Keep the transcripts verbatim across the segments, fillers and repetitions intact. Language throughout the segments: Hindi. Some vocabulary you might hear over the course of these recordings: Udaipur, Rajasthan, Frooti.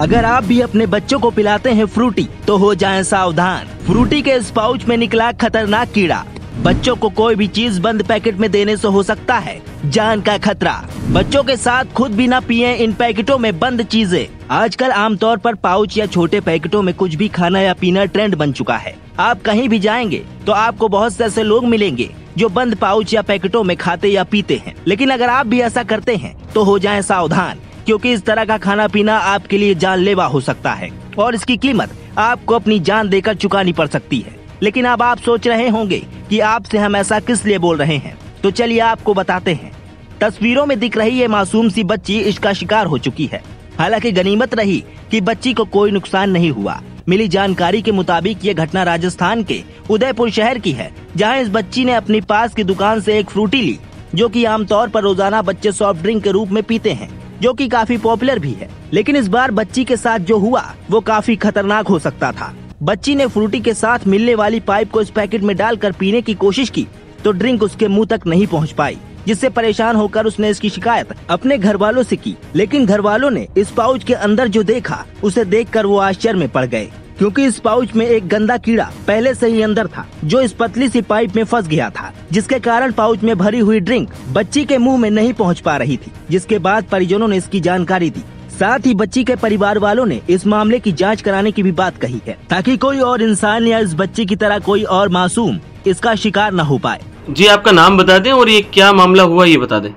अगर आप भी अपने बच्चों को पिलाते हैं फ्रूटी तो हो जाएं सावधान। फ्रूटी के इस पाउच में निकला खतरनाक कीड़ा। बच्चों को कोई भी चीज बंद पैकेट में देने से हो सकता है जान का खतरा। बच्चों के साथ खुद भी ना पिएं इन पैकेटों में बंद चीजें। आजकल आमतौर पर पाउच या छोटे पैकेटों में कुछ भी खाना या पीना ट्रेंड बन चुका है। आप कहीं भी जाएंगे तो आपको बहुत से ऐसे लोग मिलेंगे जो बंद पाउच या पैकेटों में खाते या पीते हैं। लेकिन अगर आप भी ऐसा करते हैं तो हो जाएं सावधान, क्योंकि इस तरह का खाना पीना आपके लिए जानलेवा हो सकता है और इसकी कीमत आपको अपनी जान देकर चुकानी पड़ सकती है। लेकिन अब आप सोच रहे होंगे कि आपसे हम ऐसा किस लिए बोल रहे हैं, तो चलिए आपको बताते हैं। तस्वीरों में दिख रही ये मासूम सी बच्ची इसका शिकार हो चुकी है। हालांकि गनीमत रही कि बच्ची को कोई नुकसान नहीं हुआ। मिली जानकारी के मुताबिक ये घटना राजस्थान के उदयपुर शहर की है, जहाँ इस बच्ची ने अपनी पास की दुकान से एक फ्रूटी ली, जो की आमतौर पर रोजाना बच्चे सॉफ्ट ड्रिंक के रूप में पीते हैं, जो कि काफी पॉपुलर भी है। लेकिन इस बार बच्ची के साथ जो हुआ वो काफी खतरनाक हो सकता था। बच्ची ने फ्रूटी के साथ मिलने वाली पाइप को इस पैकेट में डालकर पीने की कोशिश की तो ड्रिंक उसके मुंह तक नहीं पहुंच पाई, जिससे परेशान होकर उसने इसकी शिकायत अपने घर वालों से की। लेकिन घर वालों ने इस पाउच के अंदर जो देखा उसे देखकर वो आश्चर्य में पड़ गए, क्योंकि इस पाउच में एक गंदा कीड़ा पहले से ही अंदर था जो इस पतली सी पाइप में फंस गया था, जिसके कारण पाउच में भरी हुई ड्रिंक बच्ची के मुंह में नहीं पहुंच पा रही थी। जिसके बाद परिजनों ने इसकी जानकारी दी। साथ ही बच्ची के परिवार वालों ने इस मामले की जांच कराने की भी बात कही है, ताकि कोई और इंसान या इस बच्ची की तरह कोई और मासूम इसका शिकार न हो पाए। जी, आपका नाम बता दें और ये क्या मामला हुआ ये बता दें।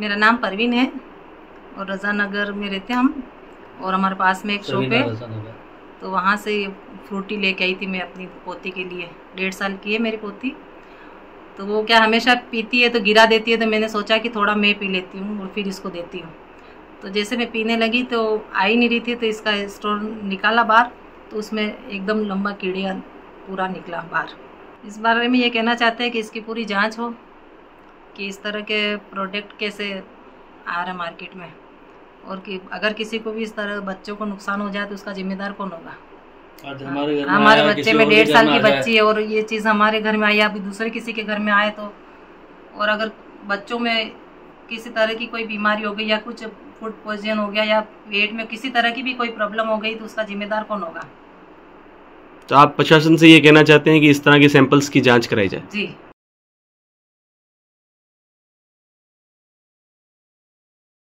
मेरा नाम परवीन है और रजानगर में रहते हम, और हमारे पास में एक शॉप है, तो वहाँ से फ्रूटी लेके आई थी मैं अपनी पोती के लिए। डेढ़ साल की है मेरी पोती, तो वो क्या हमेशा पीती है तो गिरा देती है, तो मैंने सोचा कि थोड़ा मैं पी लेती हूँ और फिर इसको देती हूँ। तो जैसे मैं पीने लगी तो आ ही नहीं रही थी, तो इसका स्टोन निकाला बाहर, तो उसमें एकदम लंबा कीड़िया पूरा निकला बाहर। इस बारे में ये कहना चाहते हैं कि इसकी पूरी जाँच हो कि इस तरह के प्रोडक्ट कैसे आ रहे मार्केट में, और कि अगर किसी को भी इस तरह बच्चों को नुकसान हो जाए तो उसका जिम्मेदार कौन होगा। हमारे हमारे बच्चे में डेढ़ साल की बच्ची है और ये चीज़ हमारे घर में आई, अभी दूसरे किसी के घर में आए तो, और अगर बच्चों में किसी तरह की कोई बीमारी हो गई या कुछ फूड पॉइजन हो गया या पेट में किसी तरह की भी कोई प्रॉब्लम हो गई तो उसका जिम्मेदार कौन होगा। तो आप प्रशासन से ये कहना चाहते हैं कि इस तरह के सैंपल्स की जाँच कराई जाए। जी।